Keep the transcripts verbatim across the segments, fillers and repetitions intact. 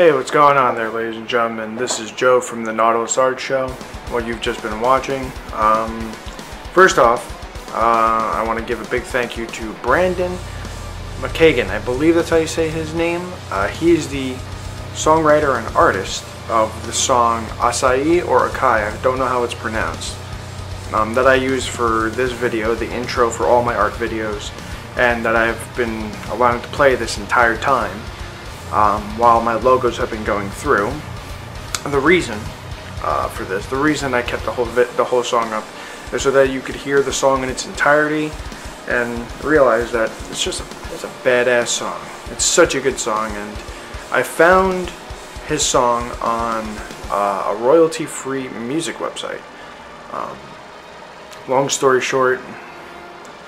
Hey, what's going on there, ladies and gentlemen? This is Joe from The Nautilus Art Show, what you've just been watching. Um, first off, uh, I want to give a big thank you to Brandon McKagan. I believe that's how you say his name. Uh, he is the songwriter and artist of the song Acai or Acai, I don't know how it's pronounced, um, that I use for this video, the intro for all my art videos, and that I've been allowing to play this entire time. Um, while my logos have been going through. The reason uh, for this, the reason I kept the whole vi the whole song up is so that you could hear the song in its entirety and realize that it's just a, it's a badass song. It's such a good song, and I found his song on uh, a royalty-free music website. Um, long story short,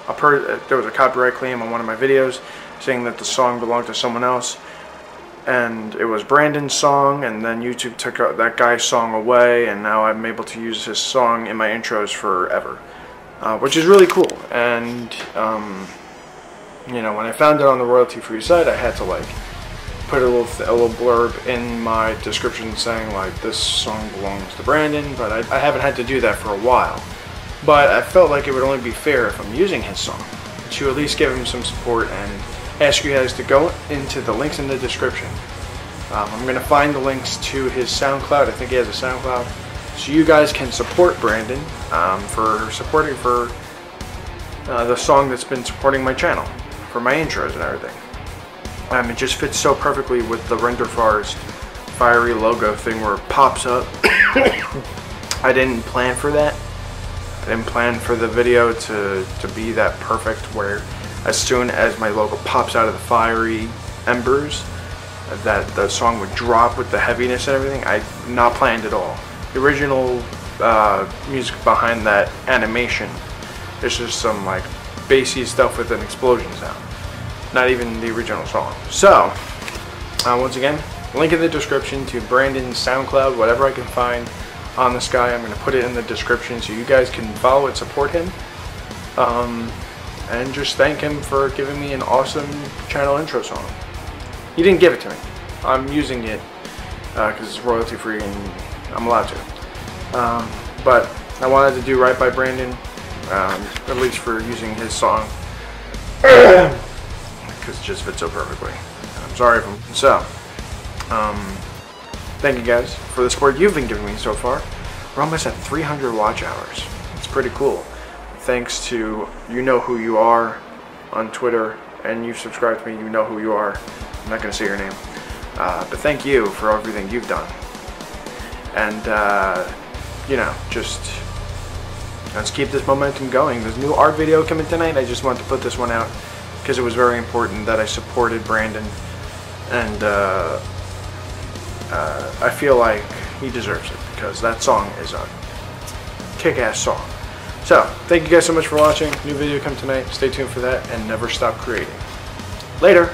a per there was a copyright claim on one of my videos saying that the song belonged to someone else. And it was Brandon's song, and then YouTube took that guy's song away, and now I'm able to use his song in my intros forever, uh, which is really cool. And um, you know, when I found it on the royalty-free site, I had to like put a little th a little blurb in my description saying like this song belongs to Brandon, but I, I haven't had to do that for a while. But I felt like it would only be fair if I'm using his song to at least give him some support, and ask you guys to go into the links in the description. Um, I'm going to find the links to his SoundCloud. I think he has a SoundCloud. So you guys can support Brandon um, for supporting for uh, the song that's been supporting my channel, for my intros and everything. Um, it just fits so perfectly with the Render Forest fiery logo thing where it pops up. I didn't plan for that. I didn't plan for the video to, to be that perfect where as soon as my logo pops out of the fiery embers, that the song would drop with the heaviness and everything. I not planned at all. The original uh, music behind that animation, there's just some like bassy stuff with an explosion sound. Not even the original song. So, uh, once again, link in the description to Brandon's SoundCloud, whatever I can find on this guy. I'm gonna put it in the description so you guys can follow and support him. Um, And just thank him for giving me an awesome channel intro song. He didn't give it to me. I'm using it because uh, it's royalty free and I'm allowed to. Um, but I wanted to do right by Brandon, um, at least for using his song, because it just fits so perfectly. I'm sorry if I'm so. Um, thank you guys for the support you've been giving me so far. We're almost at three hundred watch hours. It's pretty cool. Thanks to you know who you are on Twitter, and you've subscribed to me, you know who you are. I'm not going to say your name. Uh, but thank you for everything you've done. And, uh, you know, just let's keep this momentum going. There's a new art video coming tonight. I just wanted to put this one out because it was very important that I supported Brandon. And uh, uh, I feel like he deserves it because that song is a kick-ass song. So, thank you guys so much for watching. New video come tonight. Stay tuned for that, and never stop creating. Later!